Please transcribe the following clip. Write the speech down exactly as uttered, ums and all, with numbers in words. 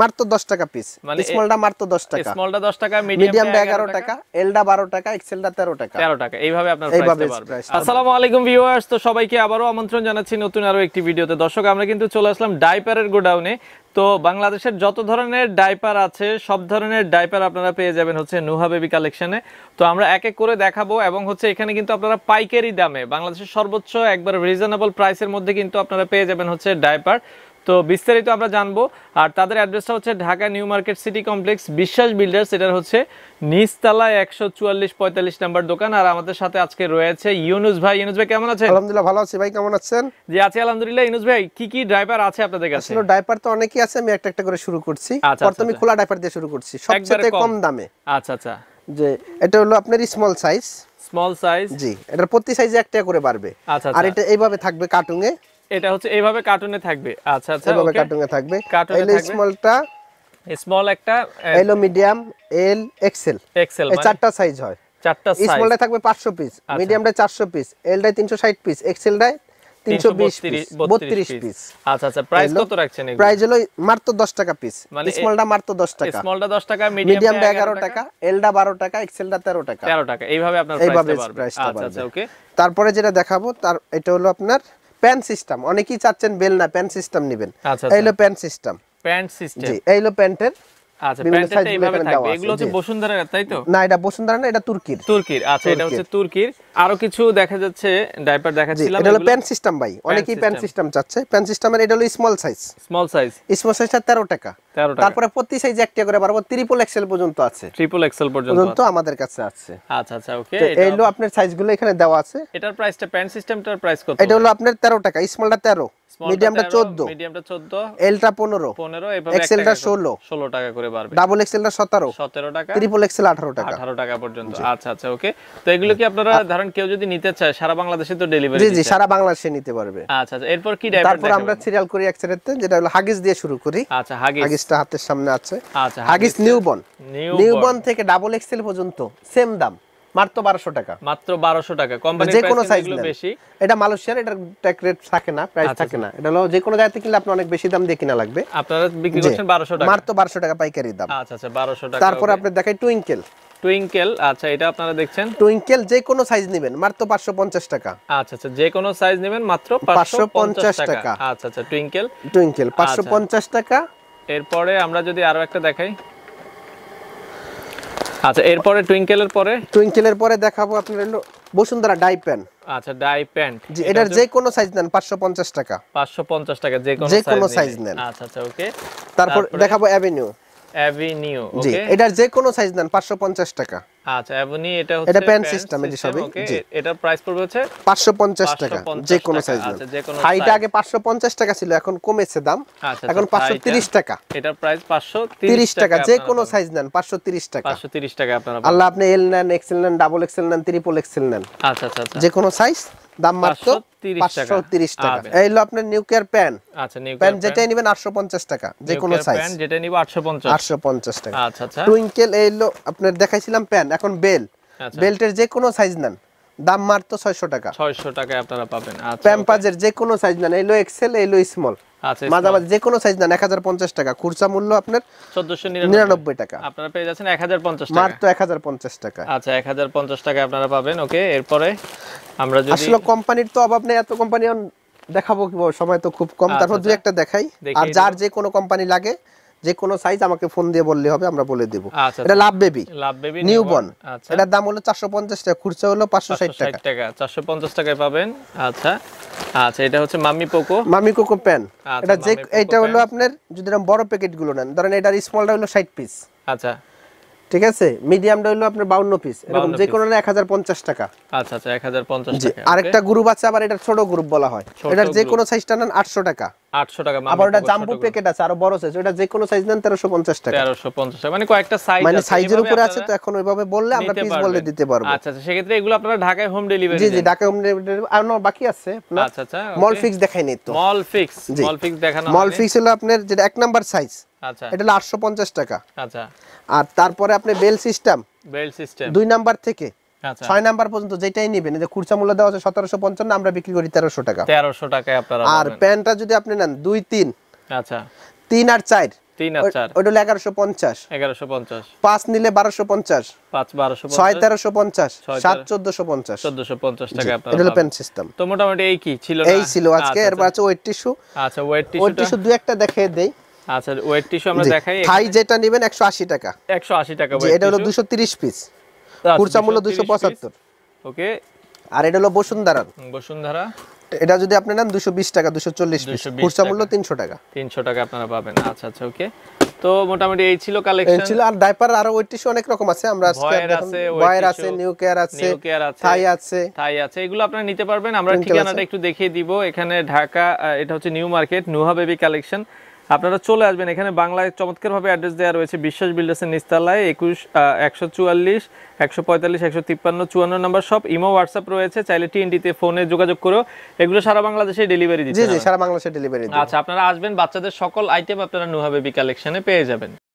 মাত্র দশ টাকা পিস, স্মলটা মাত্র দশ টাকা, স্মলটা দশ টাকা, মিডিয়ামটা এগারো টাকা, এলটা বারো টাকা, এক্সেলটা তেরো টাকা, তেরো টাকা, এইভাবে আপনারা প্রাইস পাবেন। আসসালামু আলাইকুম ভিউয়ার্স, তো সবাইকে আবারও আমন্ত্রণ জানাচ্ছি নতুন আরো একটি ভিডিওতে। দর্শক, আমরা কিন্তু চলে আসলাম ডাইপারের গোডাউনে। তো বাংলাদেশের যত ধরনের ডাইপার আছে সব ধরনের ডাইপার আপনারা পেয়ে যাবেন হচ্ছে নুহা বেবি কালেকশনে। তো আমরা এক এক করে দেখাবো এবং হচ্ছে এখানে কিন্তু আপনারা পাইকারি দামে বাংলাদেশের সর্বোচ্চ একবার রিজনেবল প্রাইসের মধ্যে কিন্তু আপনারা পেয়ে যাবেন হচ্ছে ডাইপার। তো বিস্তারিত আমরা জানবো। আর তাদের অ্যাড্রেসটা হচ্ছে Dhaka new market city complex, Biswas builders, এটার হচ্ছে নিচতলা একশো চুয়াল্লিশ পঁয়তাল্লিশ নাম্বার দোকান। আর আমাদের সাথে আজকে রয়েছে ইউনুস ভাই। ইউনুস ভাই কেমন আছেন? আলহামদুলিল্লাহ ভালো আছি। ভাই কেমন আছেন? জি আছি আলহামদুলিল্লাহ। ইউনুস ভাই, কি কি ডাইপার আছে আপনাদের কাছে? আসলে ডাইপার তো অনেকই আছে, আমি একটা একটা করে শুরু করছি। প্রথমে খোলা ডাইপার দিয়ে শুরু করছি, সবচেয়ে কম দামে। আচ্ছা আচ্ছা, যে এটা হলো আপনার স্মল সাইজ। স্মল সাইজ, জি। এটা প্রতি সাইজে একটা করে বাড়বে। আচ্ছা। আর এটা এইভাবে থাকবে কার্টুনে, এটা হচ্ছে এইভাবে কার্টুনে থাকবে। আচ্ছা আচ্ছা, এইভাবে কার্টুনে থাকবে। কার্টুনে স্মলটা, স্মল একটা, এলো মিডিয়াম, এল, এক্সেল, এক্সেল এই চারটা সাইজ হয়। চারটা সাইজ। স্মলটা থাকবে পাঁচশো পিস, মিডিয়ামটা চারশো পিস, এলটা তিনশো ষাট পিস, এক্সেলটা তিনশো বত্রিশ পিস। আচ্ছা আচ্ছা, প্রাইস কত রাখছেন? এগুলো প্রাইস হলো মাত্র দশ টাকা পিস, মানে স্মলটা মাত্র দশ টাকা, স্মলটা দশ টাকা, মিডিয়ামটা এগারো টাকা, এলটা বারো টাকা, এক্সেলটা তেরো টাকা, তেরো টাকা, এইভাবে আপনারা প্রাইস পাবেন। আচ্ছা আচ্ছা, ওকে। তারপরে যেটা দেখাবো তার এটা হলো আপনার প্যান সিস্টেম। অনেকেই চাচ্ছেন বেল না, প্যান সিস্টেম নেবেন। এই হলো প্যান সিস্টেম। প্যান সিস্টেম, এই হলো প্যান্টের। আচ্ছা, প্যান্টটা এইভাবে থাকবে। এগুলো হচ্ছে বসুন্ধরার, তাই তো? না, এটা বসুন্ধরা না, এটা তুর্কির। তুর্কির, আচ্ছা, এটা হচ্ছে তুর্কির। আরো কিছু দেখা যাচ্ছে ডাইপার দেখাচ্ছিলাম, এটা হলো প্যান সিস্টেম। ভাই অনেকেই প্যান সিস্টেম চাচ্ছে। প্যান সিস্টেমের এটা হলো small size. Small size, small সাইজটা তেরো টাকা। তারপরে প্রতি সাইজে একটা করে বাড়বো, ট্রিপল এক্সেল পর্যন্ত আছে। ট্রিপল এক্সেল পর্যন্ত আমাদের কাছে আছে। আচ্ছা আচ্ছা, ওকে। এই হলো আপনার সাইজগুলো এখানে দেওয়া আছে। এটার প্রাইসটা, প্যান্ট সিস্টেমটার প্রাইস কত? এটা হলো আপনার তেরো টাকা, স্মলটা তেরো, মিডিয়ামটা চোদ্দ, মিডিয়ামটা চোদ্দ, এলটা পনেরো পনেরো, এভাবে এক্সেলটা ষোল ষোল টাকা করে বাড়বে, ডাবল এক্সেলটা সতেরো সতেরো টাকা, ট্রিপল এক্সেল আঠারো টাকা, আঠারো টাকা পর্যন্ত। আচ্ছা আচ্ছা, ওকে। তো এগুলো কি আপনারা ধরেন কেউ যদি নিতে চায় সারা বাংলাদেশে তো ডেলিভারি? জি জি, সারা বাংলাদেশে নিতে পারবে। আচ্ছা আচ্ছা, এরপর কি ডাইপার? তারপর আমরা সিরিয়াল করি একসাথে, যেটা হলো হাগিস দিয়ে শুরু করি। আচ্ছা, হাগিস হাতের সামনে আছে। আচ্ছা, হাগিস নিউবর্ন, নিউবর্ন থেকে ডাবল এক্সেল পর্যন্ত সেম দাম, মাত্র বারোশো টাকা, মাত্র বারোশো টাকা। কোম্পানি যে কোনো সাইজ বেশি, এটা মালয়েশিয়ার, এটার ট্যাগ রেট থাকে না, প্রাইস থাকে না। এটা হলো যে কোনো জায়গাতে কিনলে আপনি অনেক বেশি দাম দিয়ে কিনা লাগবে। আপনারা বিক্রি করছেন বারোশো টাকা, মাত্র বারোশো টাকা পাইকারি দাম। আচ্ছা আচ্ছা, বারোশো টাকা। তারপর আপনি দেখাই টুইঙ্কেল। টুইঙ্কেল, আচ্ছা, এটা আপনারা দেখছেন টুইঙ্কেল, যে কোনো সাইজ নেবেন মাত্র পাঁচশো পঞ্চাশ টাকা। আচ্ছা আচ্ছা, যে কোনো সাইজ নেবেন মাত্র পাঁচশো পঞ্চাশ টাকা। আচ্ছা আচ্ছা, টুইঙ্কেল, টুইঙ্কেল পাঁচশো পঞ্চাশ টাকা। এরপরে আমরা যদি আরো একটা দেখাই। আচ্ছা, এরপরে টুইঙ্কেলের পরে, টুইঙ্কেলের পরে দেখাবো আপনাদের বসুন্ধরা ডাই প্যান্ট। আচ্ছা, ডাই প্যান্ট, জি। এটার যে কোনো সাইজ নেন পাঁচশো পঞ্চাশ টাকা, পাঁচশো পঞ্চাশ টাকা, যে কোনো সাইজ, যে কোনো সাইজ নেন। আচ্ছা আচ্ছা, ওকে। তারপর দেখাবো অ্যাভিনিউ। অ্যাভিনিউ, ওকে, এটার যে কোনো সাইজ নেন পাঁচশো পঞ্চাশ টাকা। আচ্ছা, অ্যাভিনিউ, এটা হচ্ছে এটা প্যান্ট সিস্টেম, এই সবই, জি। এটার প্রাইস পড়বে হচ্ছে পাঁচশো পঞ্চাশ টাকা, যে কোনো সাইজ নেন। আচ্ছা, যে কোনো সাইজ। হাইট আগে পাঁচশো পঞ্চাশ টাকা ছিল, এখন কমেছে দাম, এখন পাঁচশো তিরিশ টাকা। এটার প্রাইস পাঁচশো তিরিশ টাকা, যে কোনো সাইজ নেন পাঁচশো তিরিশ টাকা, পাঁচশো তিরিশ টাকা আপনারা। আল্লাহ, আপনি এল নেন, এক্সেল নেন, ডাবল এক্সেল নেন, ট্রিপল এক্সেল নেন। আচ্ছা আচ্ছা, যে কোনো সাইজ, দাম মাত্র পাঁচশো তিরিশ টাকা। এই হলো আপনার নিউকের প্যান। আচ্ছা, নিউকের প্যান যেটা নিবেন আটশো পঞ্চাশ টাকা, যে কোনো সাইজ, প্যান যেটা নিব আটশো পঞ্চাশ, আটশো পঞ্চাশ টাকা। আচ্ছা আচ্ছা, টুইঙ্কেল, এই হলো আপনার দেখাইছিলাম প্যান। এখন বেল, বেল্টের যে কোনো সাইজ নেন, দাম মাত্র ছয়শো টাকা, ছয়শো টাকায় আপনারা পাবেন। আচ্ছা, প্যাম্পাজের যে কোনো সাইজ নেন, এই হলো এক্সেল, এই হলো স্মল, আচ্ছা, মাঝামাঝি যে কোনো সাইজ নেন এক হাজার পঞ্চাশ টাকা। খুচরা মূল্য আপনার চোদ্দশো নিরানব্বই টাকা, আপনারা পেয়ে যাচ্ছেন এক হাজার পঞ্চাশ টাকা, মাত্র এক হাজার পঞ্চাশ টাকা। আচ্ছা, এক হাজার পঞ্চাশ টাকা আপনারা পাবেন, ওকে। এরপরে আমরা যদি আসলে কোম্পানির তো অভাব নেই, এত কোম্পানি দেখাবো কি, সময় তো খুব কম। তারপর দুই একটা দেখাই। আর যার যে কোনো কোম্পানি লাগে, যে কোনো সাইজ আমাকে ফোন দিয়ে বললে হবে, আমরা বলে দেব। এটা love baby, love baby newborn. এটা দাম হলো চারশো পঞ্চাশ টাকা, খুচরা হলো পাঁচশো ষাট টাকা, চারশো পঞ্চাশ টাকায় পাবেন। আচ্ছা আচ্ছা, এটা হচ্ছে mummy coco, mummy cocoa pan. এটা যে এটা হলো আপনার যদি এরকম বড় প্যাকেট গুলো নেন, ধরেন এটার স্মলটা হলো ষাট পিস। আচ্ছা, ঠিক আছে। মিডিয়ামটা হলো আপনার বাউন্ন পিস, এরকম যে কোনো না এক হাজার পঞ্চাশ টাকা। আচ্ছা আচ্ছা, এক হাজার পঞ্চাশ টাকা। আরেকটা গ্রুপ আছে আবার, এটা ছোট গ্রুপ বলা হয়। এটা যে কোনো সাইজটা নেন আটশো টাকা, আটশো টাকা। আবার এটা জাম্বো প্যাকেট আছে আরো বড় সাইজ, এটা যে কোনো সাইজ নেন তেরোশো পঞ্চাশ টাকা, তেরোশো পঞ্চাশ টাকা। মানে কয়েকটা সাইজ আছে, মানে সাইজের উপরে আছে, তো এখন ওইভাবে বললে আমরা পিস বলে দিতে পারবো। আচ্ছা আচ্ছা, সেক্ষেত্রে এগুলো আপনারা ঢাকায় হোম ডেলিভারি? জি জি, ঢাকায় হোম ডেলিভারি। আর না বাকি আছে। আচ্ছা আচ্ছা, মলফিক্স দেখাই নি তো? মলফিক্স, মলফিক্স দেখানো। মলফিক্স হলো আপনার যেটা এক নাম্বার সাইজ, আচ্ছা, এটা হলো আটশো পঞ্চাশ টাকা। আচ্ছা। আর তারপরে আপনি বেল সিস্টেম, বেল সিস্টেম দুই নাম্বার থেকে ছয় নাম্বার পর্যন্ত যেটাই নেবেন, এটা খুচরা মূল্য দেওয়া আছে সতেরোশো পঞ্চান্ন, আমরা বিক্রি করি তেরোশো টাকা, তেরোশো টাকায় আপনারা। আর প্যান্টটা যদি আপনি নেন দুই তিন, আচ্ছা, তিন আর চার, তিন আর চার ওটা হলো এগারোশো পঞ্চাশ এগারোশো পঞ্চাশ পাঁচ নিলে বারোশো পঞ্চাশ পাঁচ বারোশো পঞ্চাশ ছয় তেরোশো পঞ্চাশ সাত চোদ্দোশো পঞ্চাশ চোদ্দোশো পঞ্চাশ টাকা আপনারা এটা হলো পেন সিস্টেম। তো মোটামুটি এই কি ছিল এই ছিল আজকে। এর পাশে ওয়েট টিস্যু। আচ্ছা ওয়েট টিস্যু ওয়েট টিস্যু দুই একটা দেখিয়ে দেই। আচ্ছা ওয়েট টিস্যু আমরা দেখাই থাই যেটা নেবেন একশো আশি টাকা একশো আশি টাকা ওয়েট। এটা হলো দুইশো তিরিশ পিস খুচরা মূল্য দুইশো পঁচাত্তর। ওকে আর এটা হলো বসুন্ধরা বসুন্ধরা এটা যদি আপনি নেন দুইশো বিশ টাকা দুইশো চল্লিশ পিস খুচরা মূল্য তিনশো টাকা তিনশো টাকা আপনারা পাবেন। আচ্ছা আচ্ছা ওকে। তো মোটামুটি এই ছিল কালেকশন ছিল। আর ডাইপার আর ওয়েট টিস্যু অনেক রকম আছে আমরা আজকে আছে বয়ের আছে নিউ কেয়ার আছে থাই আছে থাই আছে এগুলো আপনারা নিতে পারবেন। আমরা ঠিকানাটা একটু দেখিয়ে দিব। এখানে ঢাকা এটা হচ্ছে new market Nuha baby collection. আপনারা চলে আসবেন এখানে। বাংলায় চমৎকারভাবে অ্যাড্রেস দেওয়া রয়েছে বিশ্বাস বিল্ডার্সের নিস্তালায় একুশ একশো চুয়াল্লিশ একশো পঁয়তাল্লিশ একশো তিপ্পান্ন চুয়ান্ন নম্বর সব। ইমো হোয়াটসঅ্যাপ রয়েছে চাইলে টিএনটিতে ফোনে যোগাযোগ করো। এগুলো সারা বাংলাদেশে ডেলিভারি দিচ্ছে। জি জি সারা বাংলাদেশে ডেলিভারি। আচ্ছা আপনারা আসবেন বাচ্চাদের সকল আইটেম আপনারা নুহা বেবি কালেকশনে পেয়ে যাবেন।